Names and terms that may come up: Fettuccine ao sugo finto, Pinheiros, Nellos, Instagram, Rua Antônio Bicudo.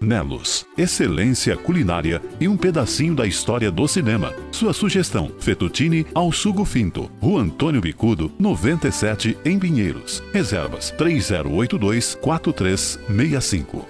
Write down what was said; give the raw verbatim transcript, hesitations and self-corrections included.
Nellos, excelência culinária e um pedacinho da história do cinema. Sua sugestão, fettuccine ao sugo finto. Rua Antônio Bicudo, noventa e sete, em Pinheiros. Reservas, três zero oito dois, quatro três seis cinco.